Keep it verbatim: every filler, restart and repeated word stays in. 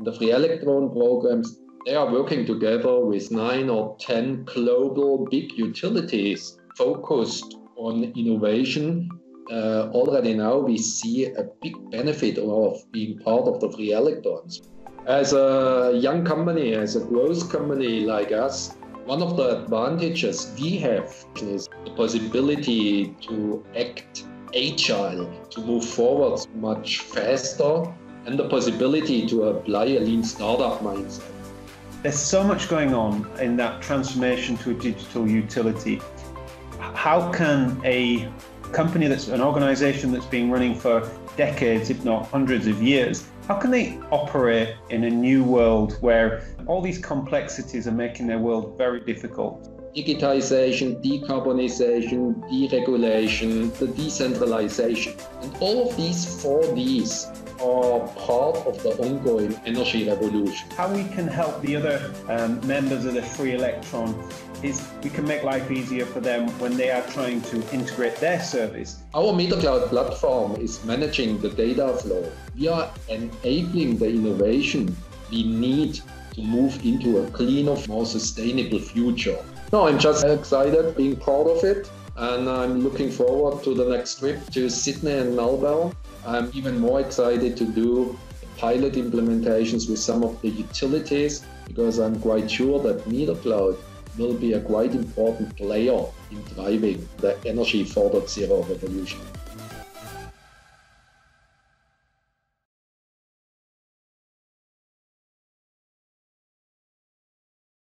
the free electron programs, they are working together with nine or ten global big utilities focused on innovation. Uh, already now we see a big benefit of being part of the free electrons. As a young company, as a growth company like us, one of the advantages we have is the possibility to act agile, to move forward much faster, and the possibility to apply a lean startup mindset. There's so much going on in that transformation to a digital utility. How can a company that's an organization that's been running for decades, if not hundreds of years, how can they operate in a new world where all these complexities are making their world very difficult? Digitization, decarbonization, deregulation, the decentralization. And all of these four Ds are part of the ongoing energy revolution. How we can help the other um, members of the Free Electron is we can make life easier for them when they are trying to integrate their service. Our MetaCloud platform is managing the data flow. We are enabling the innovation we need to move into a cleaner, more sustainable future. No, I'm just excited being part of it, and I'm looking forward to the next trip to Sydney and Melbourne. I'm even more excited to do pilot implementations with some of the utilities, because I'm quite sure that MetaCloud will be a quite important player in driving the energy four point oh revolution.